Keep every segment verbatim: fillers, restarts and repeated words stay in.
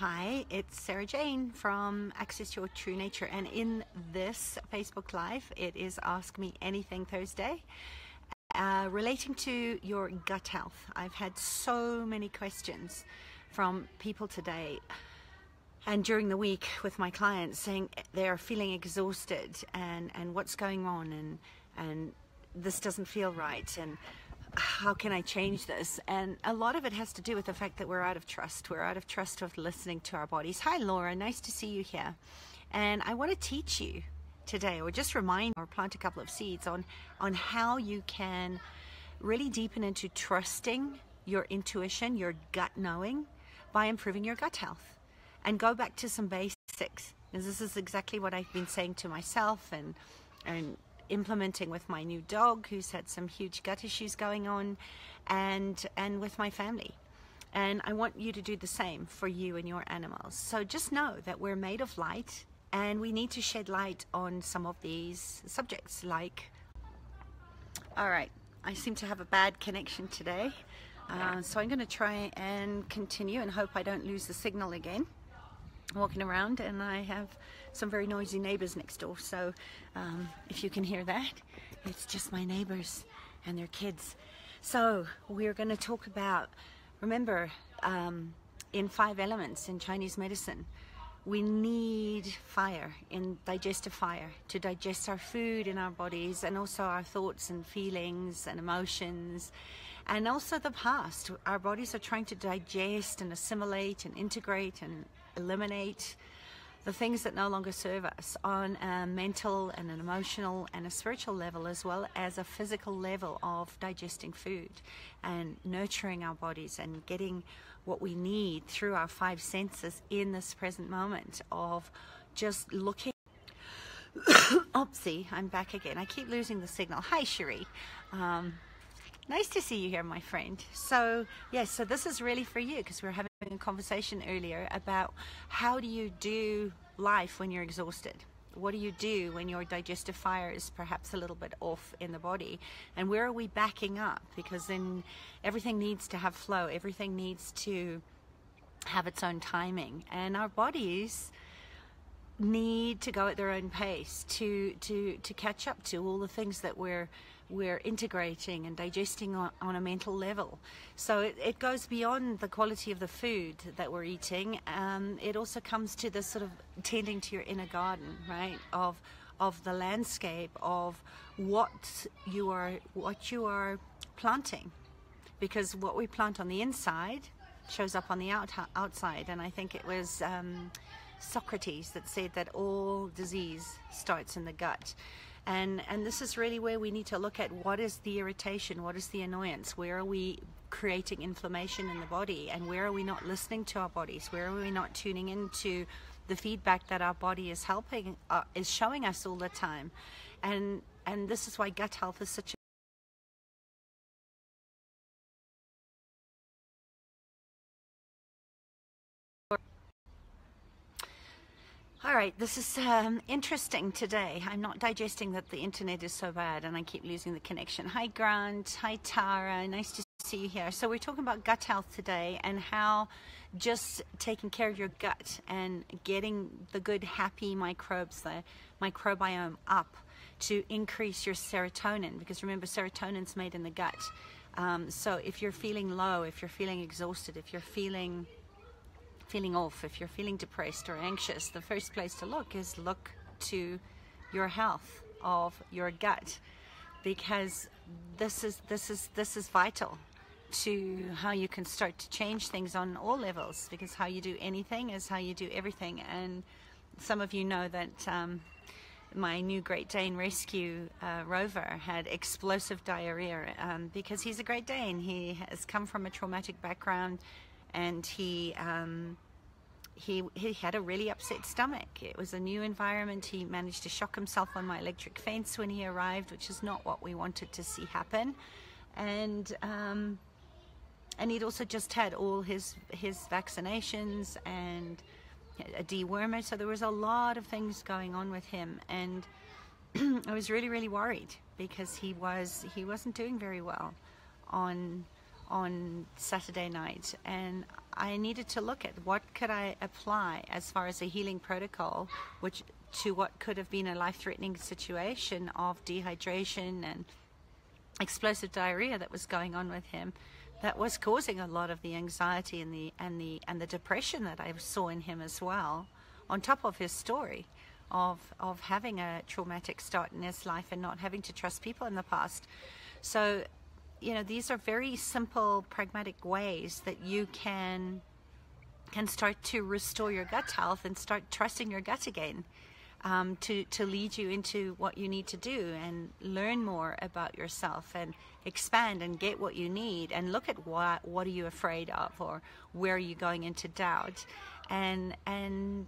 Hi, it's Sarah-Jane from Access Your True Nature, and in this Facebook Live, it is Ask Me Anything Thursday, uh, relating to your gut health. I've had so many questions from people today and during the week with my clients saying they're feeling exhausted and, and what's going on and, and this doesn't feel right and how can I change this? And a lot of it has to do with the fact that we're out of trust. We're out of trust of listening to our bodies. Hi, Laura. Nice to see you here. And I want to teach you today, or just remind or plant a couple of seeds on, on how you can really deepen into trusting your intuition, your gut knowing, by improving your gut health. And go back to some basics. And this is exactly what I've been saying to myself and and. implementing with my new dog, who's had some huge gut issues going on, and and with my family. And I want you to do the same for you and your animals. So just know that we're made of light, and we need to shed light on some of these subjects. Like, all right, I seem to have a bad connection today, uh, so I'm going to try and continue and hope I don't lose the signal again. Walking around, and I have some very noisy neighbors next door, so um, if you can hear that, it's just my neighbors and their kids. So we're going to talk about, remember, um, in five elements in Chinese medicine, we need fire, in digestive fire, to digest our food in our bodies, and also our thoughts and feelings and emotions, and also the past. Our bodies are trying to digest and assimilate and integrate and eliminate the things that no longer serve us on a mental and an emotional and a spiritual level, as well as a physical level of digesting food and nurturing our bodies and getting what we need through our five senses in this present moment of just looking. Oopsie, I'm back again. I keep losing the signal. Hi, Cherie. Um, Nice to see you here, my friend. So, yes, so this is really for you, because we were having a conversation earlier about how do you do life when you're exhausted? What do you do when your digestive fire is perhaps a little bit off in the body? And where are we backing up? Because then everything needs to have flow. Everything needs to have its own timing. And our bodies need to go at their own pace to, to, to catch up to all the things that we're we're integrating and digesting on, on a mental level. So it, it goes beyond the quality of the food that we're eating. Um, it also comes to this sort of tending to your inner garden, right? Of of the landscape of what you are what you are planting, because what we plant on the inside shows up on the out, outside. And I think it was um, Socrates that said that all disease starts in the gut. And, and this is really where we need to look at what is the irritation, what is the annoyance, where are we creating inflammation in the body, and where are we not listening to our bodies, where are we not tuning into the feedback that our body is helping, uh, is showing us all the time. And, and this is why gut health is such a All right, this is um, interesting today. I'm not digesting that the internet is so bad and I keep losing the connection. Hi, Grant. Hi, Tara. Nice to see you here. So we're talking about gut health today and how just taking care of your gut and getting the good, happy microbes, the microbiome up to increase your serotonin. Because remember, serotonin's made in the gut. Um, so if you're feeling low, if you're feeling exhausted, if you're feeling... feeling off, if you're feeling depressed or anxious, the first place to look is look to your health of your gut, because this is this is this is vital to how you can start to change things on all levels, because how you do anything is how you do everything. And some of you know that um, my new Great Dane rescue, uh, Rover, had explosive diarrhea um, because he's a Great Dane. He has come from a traumatic background, and he, um, he he had a really upset stomach. It was a new environment. He managed to shock himself on my electric fence when he arrived, which is not what we wanted to see happen. And um, and he'd also just had all his, his vaccinations and a dewormer, so there was a lot of things going on with him. And I was really, really worried because he, was, he wasn't doing very well on... on Saturday night, and I needed to look at what could I apply as far as a healing protocol which to what could have been a life-threatening situation of dehydration and explosive diarrhea that was going on with him, that was causing a lot of the anxiety and the and the and the depression that I saw in him as well, on top of his story of of having a traumatic start in his life and not having to trust people in the past. So, you know, these are very simple, pragmatic ways that you can can start to restore your gut health and start trusting your gut again, um, to to lead you into what you need to do and learn more about yourself and expand and get what you need and look at what what are you afraid of, or where are you going into doubt, and and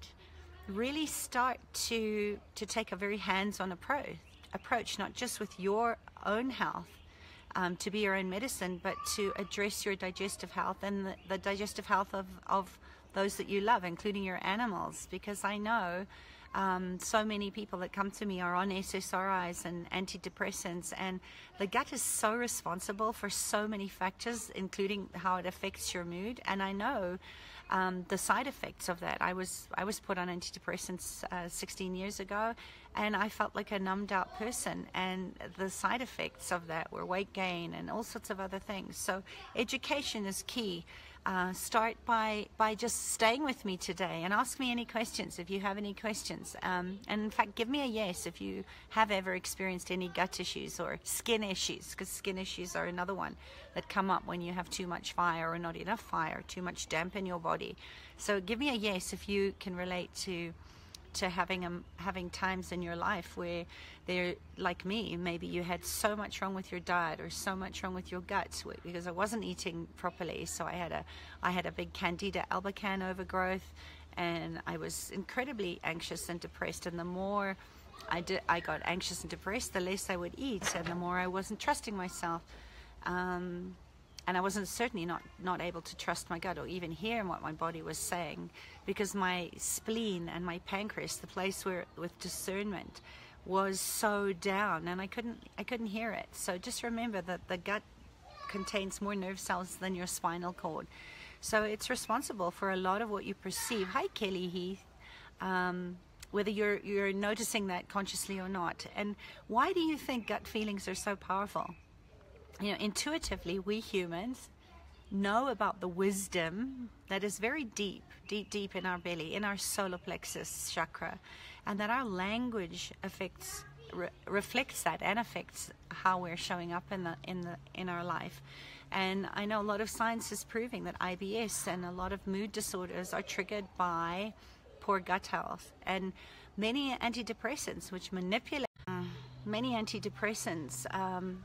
really start to to take a very hands-on approach approach not just with your own health, Um, to be your own medicine, but to address your digestive health and the, the digestive health of, of those that you love, including your animals, because I know um, so many people that come to me are on S S R Is and antidepressants, and the gut is so responsible for so many factors, including how it affects your mood. And I know um, the side effects of that. I was I was put on antidepressants uh, sixteen years ago, and I felt like a numbed out person, and the side effects of that were weight gain and all sorts of other things. So education is key. Uh, start by, by just staying with me today and ask me any questions if you have any questions. Um, and in fact, give me a yes if you have ever experienced any gut issues or skin issues, because skin issues are another one that come up when you have too much fire or not enough fire, too much damp in your body. So give me a yes if you can relate to to having um, having times in your life where they're like me. Maybe you had so much wrong with your diet or so much wrong with your guts, because I wasn't eating properly, so I had a I had a big candida albicans overgrowth, and I was incredibly anxious and depressed, and the more I did I got anxious and depressed, the less I would eat and the more I wasn't trusting myself, um, and I wasn't certainly not, not able to trust my gut or even hear what my body was saying, because my spleen and my pancreas, the place where with discernment, was so down, and I couldn't I couldn't hear it. So just remember that the gut contains more nerve cells than your spinal cord, so it's responsible for a lot of what you perceive. Hi Kelly Heath, um, whether you're you're noticing that consciously or not. And why do you think gut feelings are so powerful? You know, intuitively, we humans know about the wisdom that is very deep, deep, deep in our belly, in our solar plexus chakra, and that our language affects, re reflects that and affects how we're showing up in the in the in our life. And I know a lot of science is proving that I B S and a lot of mood disorders are triggered by poor gut health, and many antidepressants, which manipulate many antidepressants. Um,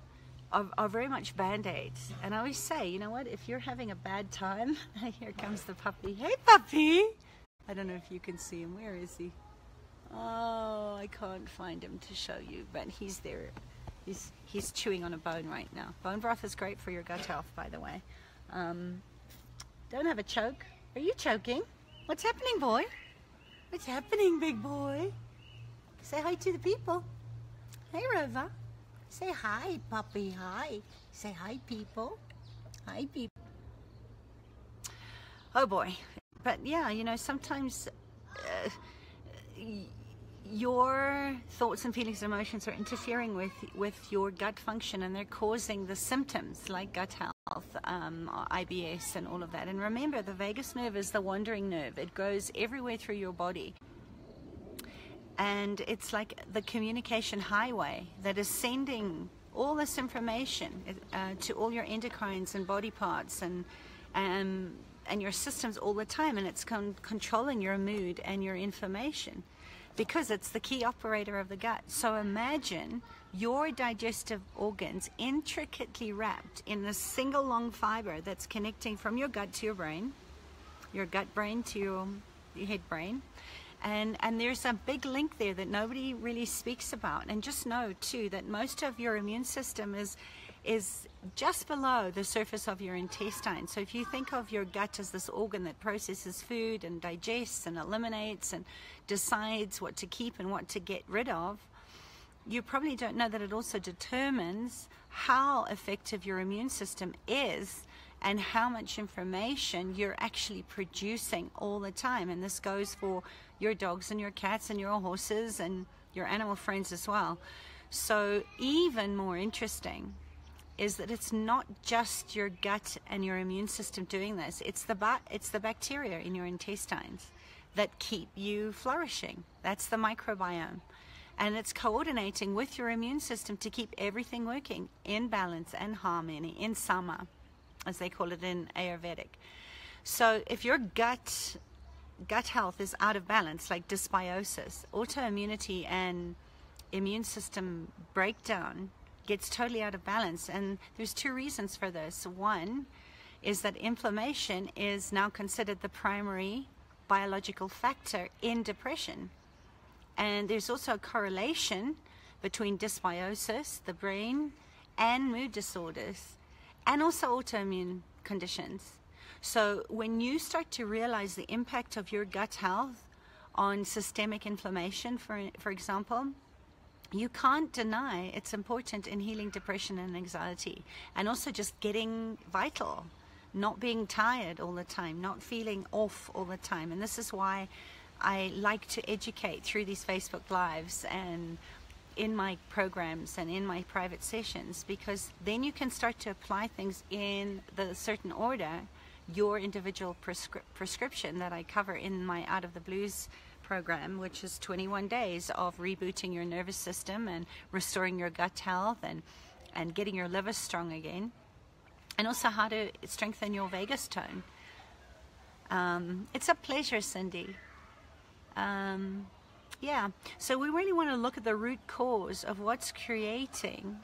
Are, are very much band-aids. And I always say, you know what, if you're having a bad time, here comes the puppy. Hey puppy! I don't know if you can see him. Where is he? Oh, I can't find him to show you, but he's there. He's he's chewing on a bone right now. Bone broth is great for your gut health, by the way. Um, don't have a choke. Are you choking? What's happening, boy? What's happening, big boy? Say hi to the people. Hey Rover. Say hi, puppy, hi. Say hi, people. Hi, people. Oh, boy. But, yeah, you know, sometimes uh, your thoughts and feelings and emotions are interfering with, with your gut function, and they're causing the symptoms like gut health, um, I B S, and all of that. And remember, the vagus nerve is the wandering nerve. It goes everywhere through your body. And it's like the communication highway that is sending all this information uh, to all your endocrines and body parts and um, and your systems all the time, and it's con controlling your mood and your information, because it's the key operator of the gut. So imagine your digestive organs intricately wrapped in a single long fiber that's connecting from your gut to your brain, your gut brain to your, your head brain. And, and there's a big link there that nobody really speaks about. And just know, too, that most of your immune system is, is just below the surface of your intestine. So if you think of your gut as this organ that processes food and digests and eliminates and decides what to keep and what to get rid of, you probably don't know that it also determines how effective your immune system is and how much information you're actually producing all the time. And this goes for your dogs and your cats and your horses and your animal friends as well. So even more interesting is that it's not just your gut and your immune system doing this. It's the, ba it's the bacteria in your intestines that keep you flourishing. That's the microbiome. And it's coordinating with your immune system to keep everything working in balance and harmony, in sama, as they call it in Ayurvedic. So if your gut, gut health is out of balance, like dysbiosis, autoimmunity and immune system breakdown gets totally out of balance. And there's two reasons for this. One is that inflammation is now considered the primary biological factor in depression. And there's also a correlation between dysbiosis, the brain, and mood disorders, and also autoimmune conditions. So when you start to realize the impact of your gut health on systemic inflammation, for, for example, you can't deny it's important in healing depression and anxiety, and also just getting vital, not being tired all the time, not feeling off all the time. And this is why I like to educate through these Facebook Lives and in my programs and in my private sessions, because then you can start to apply things in the certain order, your individual prescri prescription that I cover in my Out of the Blues program, which is twenty-one days of rebooting your nervous system and restoring your gut health and, and getting your liver strong again, and also how to strengthen your vagus tone. Um, it's a pleasure, Cindy. Um, yeah, so we really want to look at the root cause of what's creating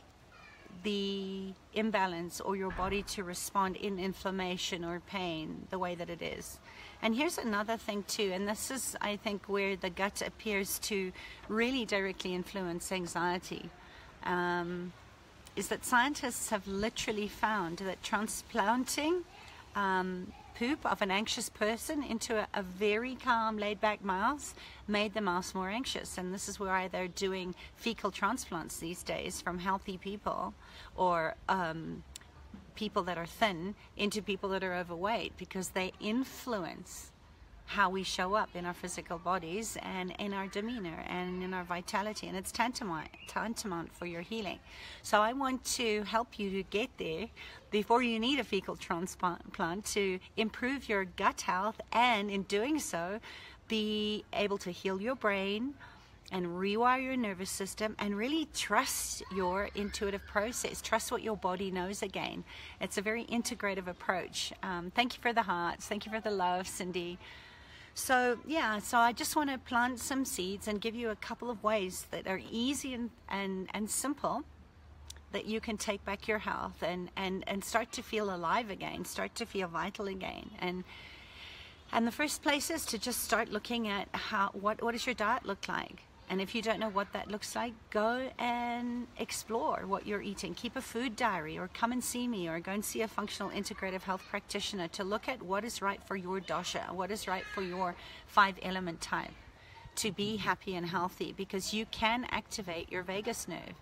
the imbalance or your body to respond in inflammation or pain the way that it is. And here's another thing too, and this is, I think, where the gut appears to really directly influence anxiety, um, is that scientists have literally found that transplanting um, poop of an anxious person into a, a very calm, laid-back mouse made the mouse more anxious. And this is why they're doing fecal transplants these days from healthy people or um, people that are thin into people that are overweight, because they influence how we show up in our physical bodies and in our demeanor and in our vitality, and it's tantamount, tantamount for your healing. So I want to help you to get there before you need a fecal transplant to improve your gut health, and in doing so be able to heal your brain and rewire your nervous system and really trust your intuitive process. Trust what your body knows again. It's a very integrative approach. Um, thank you for the hearts. Thank you for the love, Cindy. So yeah, so I just want to plant some seeds and give you a couple of ways that are easy and, and, and simple that you can take back your health and, and, and start to feel alive again, start to feel vital again. And, and the first place is to just start looking at how, what, what does your diet look like? And if you don't know what that looks like, go and explore what you're eating. Keep a food diary, or come and see me, or go and see a functional integrative health practitioner to look at what is right for your dosha, what is right for your five element type to be happy and healthy, because you can activate your vagus nerve.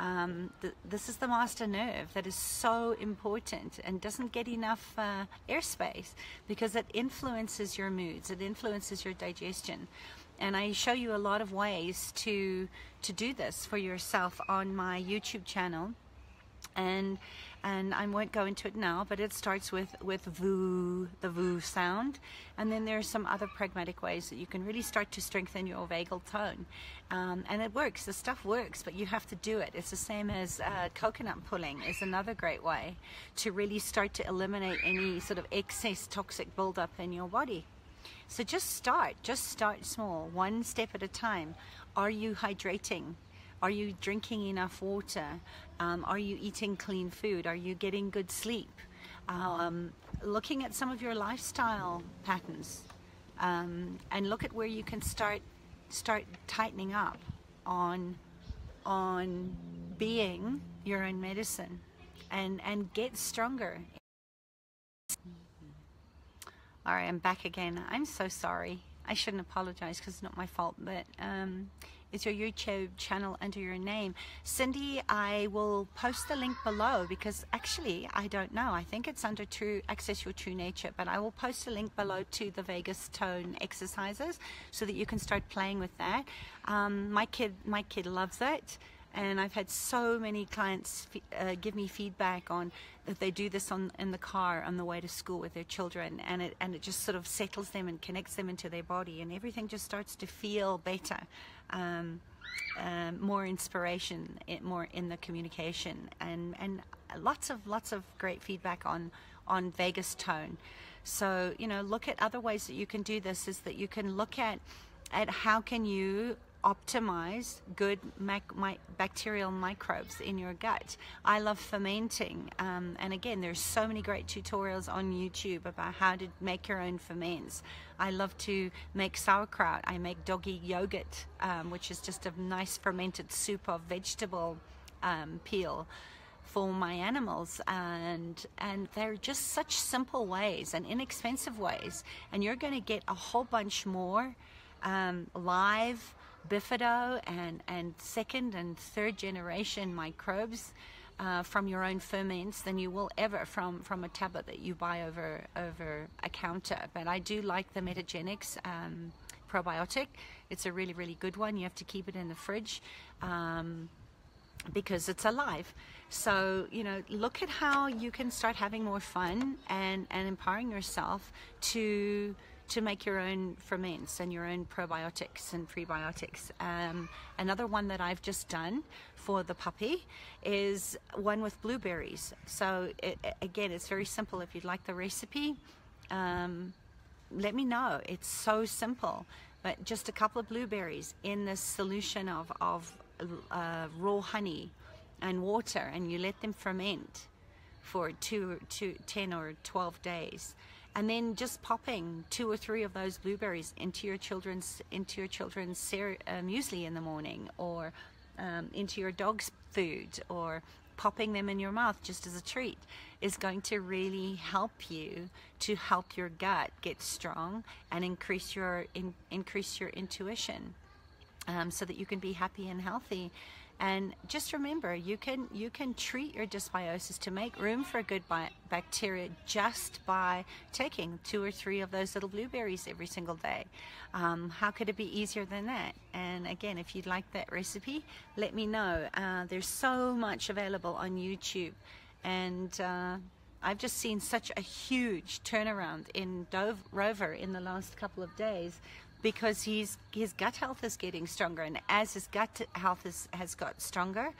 Um, th this is the master nerve that is so important and doesn't get enough uh, airspace, because it influences your moods, it influences your digestion. And I show you a lot of ways to to do this for yourself on my YouTube channel, and and I won't go into it now, but it starts with with voo, the voo sound, and then there are some other pragmatic ways that you can really start to strengthen your vagal tone, um, and it works. The stuff works, but you have to do it. It's the same as uh, coconut pulling is another great way to really start to eliminate any sort of excess toxic buildup in your body. So just start, just start small, one step at a time. Are you hydrating? Are you drinking enough water? Um, are you eating clean food? Are you getting good sleep? Um, looking at some of your lifestyle patterns, um, and look at where you can start start tightening up on on being your own medicine, and and get stronger. All right, I'm back again. I'm so sorry. I shouldn't apologize because it's not my fault, but um, It's your YouTube channel under your name. Cindy, I will post the link below, because actually I don't know. I think it's under True Access Your True Nature, but I will post a link below to the vagus tone exercises so that you can start playing with that. Um, my kid, my kid loves it. And I've had so many clients uh, give me feedback on that they do this on in the car on the way to school with their children, and it and it just sort of settles them and connects them into their body, and everything just starts to feel better, um, uh, more inspiration, it, more in the communication, and and lots of lots of great feedback on on vagus tone. So you know, look at other ways that you can do this. Is that you can look at at how can you optimize good mac my bacterial microbes in your gut. I love fermenting, um, and again, there's so many great tutorials on YouTube about how to make your own ferments. I love to make sauerkraut. I make doggy yogurt, um, which is just a nice fermented soup of vegetable um, peel for my animals, and and they're just such simple ways and inexpensive ways, and you're going to get a whole bunch more um, live Bifido and, and second and third generation microbes uh, from your own ferments than you will ever from, from a tablet that you buy over, over a counter. But I do like the Metagenics um, probiotic. It's a really, really good one. You have to keep it in the fridge um, because it's alive. So, you know, look at how you can start having more fun and, and empowering yourself to to make your own ferments and your own probiotics and prebiotics. Um, another one that I've just done for the puppy is one with blueberries. So it, again, it's very simple. If you'd like the recipe, um, let me know. It's so simple, but just a couple of blueberries in this solution of, of uh, raw honey and water, and you let them ferment for two, two, ten or twelve days. And then just popping two or three of those blueberries into your children's into your children's cere uh, muesli in the morning, or um, into your dog's food, or popping them in your mouth just as a treat, is going to really help you to help your gut get strong and increase your in, increase your intuition, um, so that you can be happy and healthy. And just remember, you can you can treat your dysbiosis to make room for good bi bacteria just by taking two or three of those little blueberries every single day. Um, how could it be easier than that? And again, if you'd like that recipe, let me know. Uh, there's so much available on YouTube, and uh, I've just seen such a huge turnaround in Dove, Rover in the last couple of days, because he's, his gut health is getting stronger, and as his gut health is, has got stronger,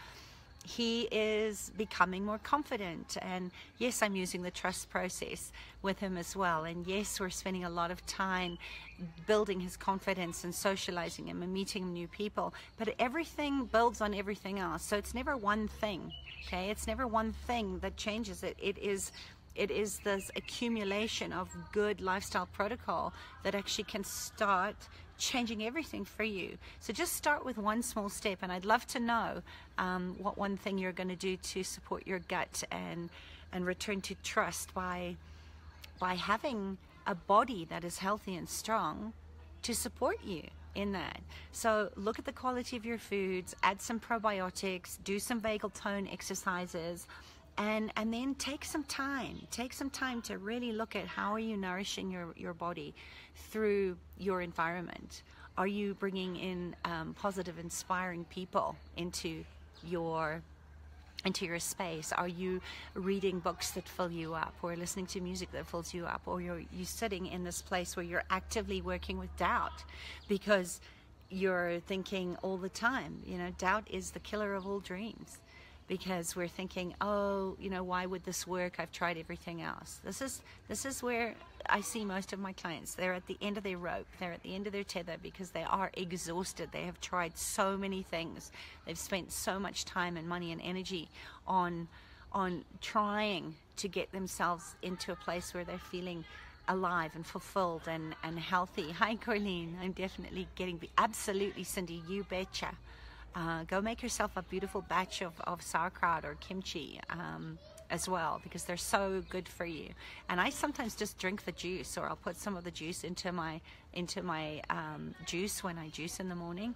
he is becoming more confident. And yes, I'm using the trust process with him as well, and yes, we're spending a lot of time building his confidence and socializing him and meeting new people, but everything builds on everything else, so it's never one thing, okay? It's never one thing that changes it. It is It is this accumulation of good lifestyle protocol that actually can start changing everything for you. So just start with one small step, and I'd love to know um, what one thing you're going to do to support your gut and and return to trust by by having a body that is healthy and strong to support you in that. So look at the quality of your foods, add some probiotics, do some vagal tone exercises, And, and then take some time, take some time to really look at how are you nourishing your, your body through your environment. Are you bringing in um, positive, inspiring people into your, into your space? Are you reading books that fill you up, or listening to music that fills you up, or you're, you're sitting in this place where you're actively working with doubt because you're thinking all the time? You know, doubt is the killer of all dreams, because we're thinking, oh, you know, why would this work? I've tried everything else. This is, this is where I see most of my clients. They're at the end of their rope. They're at the end of their tether because they are exhausted. They have tried so many things. They've spent so much time and money and energy on, on trying to get themselves into a place where they're feeling alive and fulfilled and, and healthy. Hi, Corleen. I'm definitely getting, absolutely, Cindy, you betcha. Uh, go make yourself a beautiful batch of, of sauerkraut or kimchi, um, as well, because they're so good for you. And I sometimes just drink the juice, or I'll put some of the juice into my into my um, juice when I juice in the morning,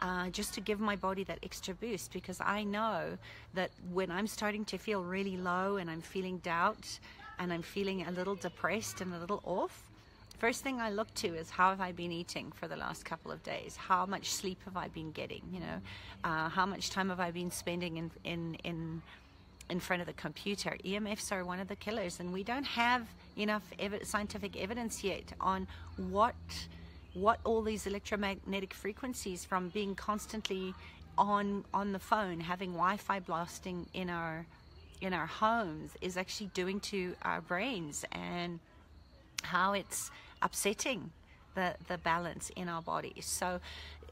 uh, just to give my body that extra boost, because I know that when I'm starting to feel really low and I'm feeling doubt and I'm feeling a little depressed and a little off, first thing I look to is, how have I been eating for the last couple of days? How much sleep have I been getting? You know, uh, how much time have I been spending in in in in front of the computer? E M Fs are one of the killers, and we don't have enough ev- scientific evidence yet on what what all these electromagnetic frequencies from being constantly on on the phone, having Wi-Fi blasting in our in our homes, is actually doing to our brains, and how it's upsetting the the balance in our bodies. So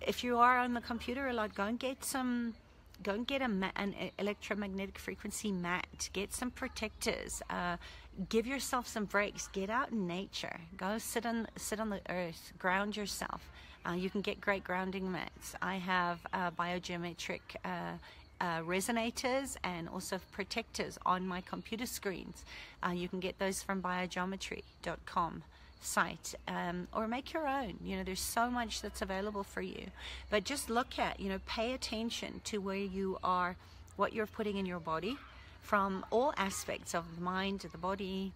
if you are on the computer a lot, go and get some go and get a an electromagnetic frequency mat, get some protectors, uh give yourself some breaks, get out in nature, go sit on sit on the earth, ground yourself. Uh, you can get great grounding mats. I have uh, biogeometric uh Uh, resonators and also protectors on my computer screens. Uh, you can get those from biogeometry dot com site, um, or make your own. You know, there's so much that's available for you, but just look at, you know, pay attention to where you are, what you're putting in your body, from all aspects of the mind, the body,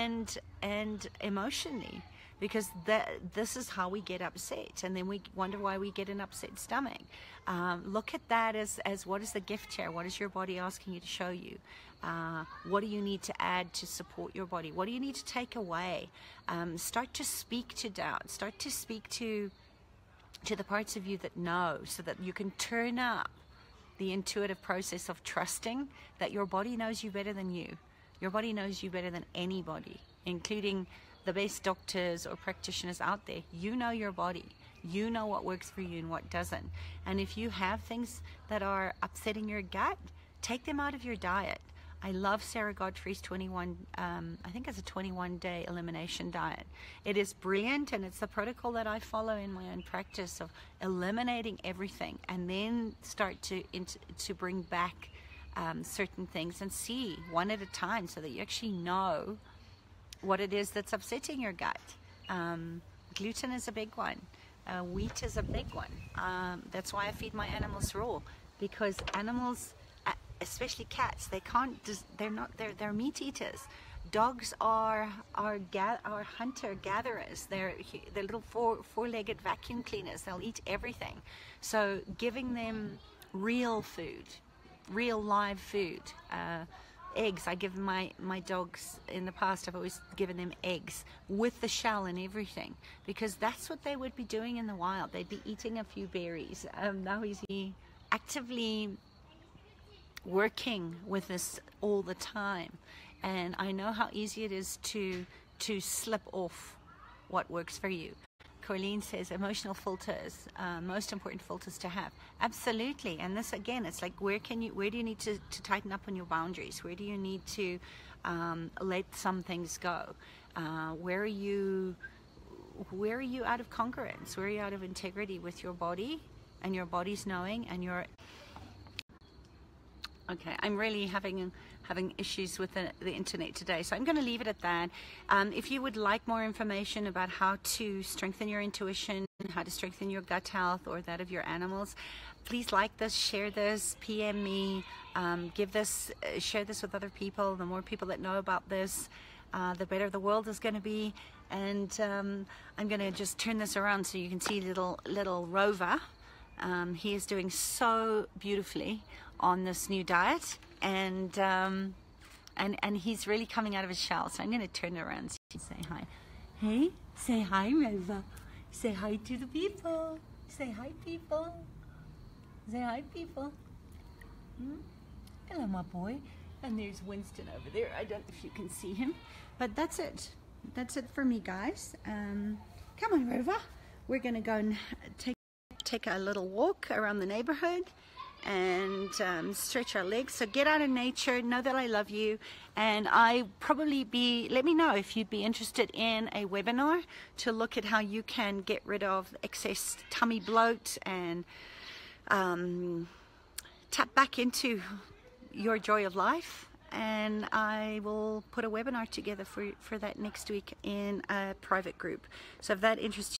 and and emotionally, because that this is how we get upset, and then we wonder why we get an upset stomach. Um, look at that as as what is the gift here? What is your body asking you to show you? Uh, what do you need to add to support your body? What do you need to take away? Um, start to speak to doubt. Start to speak to to the parts of you that know, so that you can turn up the intuitive process of trusting that your body knows you better than you. Your body knows you better than anybody, including the best doctors or practitioners out there. You know your body. You know what works for you and what doesn't. And if you have things that are upsetting your gut, take them out of your diet. I love Sarah Godfrey's twenty-one, um, I think it's a twenty-one day elimination diet. It is brilliant, and it's the protocol that I follow in my own practice of eliminating everything, and then start to to bring back um, certain things, and see one at a time, so that you actually know what it is that's upsetting your gut. Um, gluten is a big one. Uh, wheat is a big one. Um, that's why I feed my animals raw, because animals, especially cats, they can't. They're not. They're they're meat eaters. Dogs are are ga are hunter gatherers. They're they're little four four legged vacuum cleaners. They'll eat everything. So giving them real food, real live food. Uh, eggs. I give my my dogs in the past, I've always given them eggs with the shell and everything, because that's what they would be doing in the wild. They'd be eating a few berries. Um, now he's actively working with this all the time, and I know how easy it is to to slip off what works for you. Corleen says emotional filters, uh, most important filters to have. Absolutely. And this again, it's like, where can you, where do you need to, to tighten up on your boundaries? Where do you need to um, let some things go? Uh, where are you, where are you out of congruence? Where are you out of integrity with your body and your body's knowing and your... Okay, I'm really having having issues with the, the internet today, so I'm going to leave it at that. Um, if you would like more information about how to strengthen your intuition, how to strengthen your gut health or that of your animals, please like this, share this, P M me, um, give this, uh, share this with other people. The more people that know about this, uh, the better the world is going to be. And um, I'm going to just turn this around so you can see little little Rover. Um, he is doing so beautifully on this new diet, and um, and and he's really coming out of his shell. So I'm going to turn around so you can say hi. Hey, say hi, Rover. Say hi to the people. Say hi, people. Say hi, people. Hmm? Hello, my boy. And there's Winston over there. I don't know if you can see him, but that's it. That's it for me, guys. Um, come on, Rover. We're going to go and take take a little walk around the neighborhood, and um, stretch our legs. So get out in nature, know that I love you, and I probably be, let me know if you'd be interested in a webinar to look at how you can get rid of excess tummy bloat and um, tap back into your joy of life and I will put a webinar together for, for that next week in a private group. So if that interests you,